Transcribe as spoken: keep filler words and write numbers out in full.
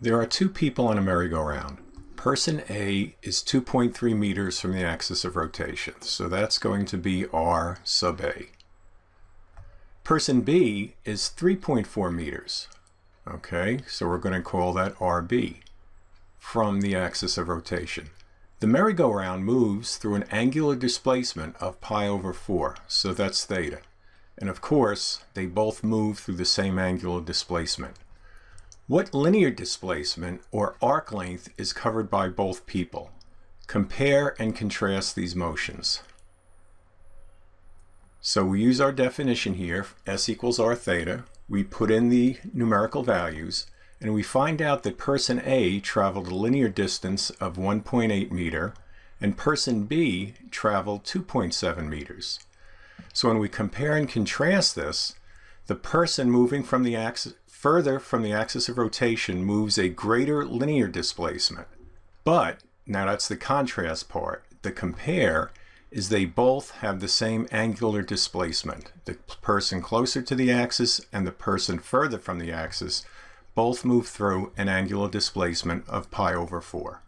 There are two people on a merry-go-round. Person A is two point three meters from the axis of rotation, so that's going to be R sub A. Person B is three point four meters. Okay, so we're going to call that R B, from the axis of rotation. The merry-go-round moves through an angular displacement of pi over four, so that's theta. And of course, they both move through the same angular displacement. What linear displacement, or arc length, is covered by both people? Compare and contrast these motions. So we use our definition here, S equals R theta. We put in the numerical values, and we find out that person A traveled a linear distance of one point eight meter, and person B traveled two point seven meters. So when we compare and contrast this, the person moving from the axis, further from the axis of rotation moves a greater linear displacement. But, now that's the contrast part, the compare is they both have the same angular displacement. The person closer to the axis and the person further from the axis both move through an angular displacement of pi over four.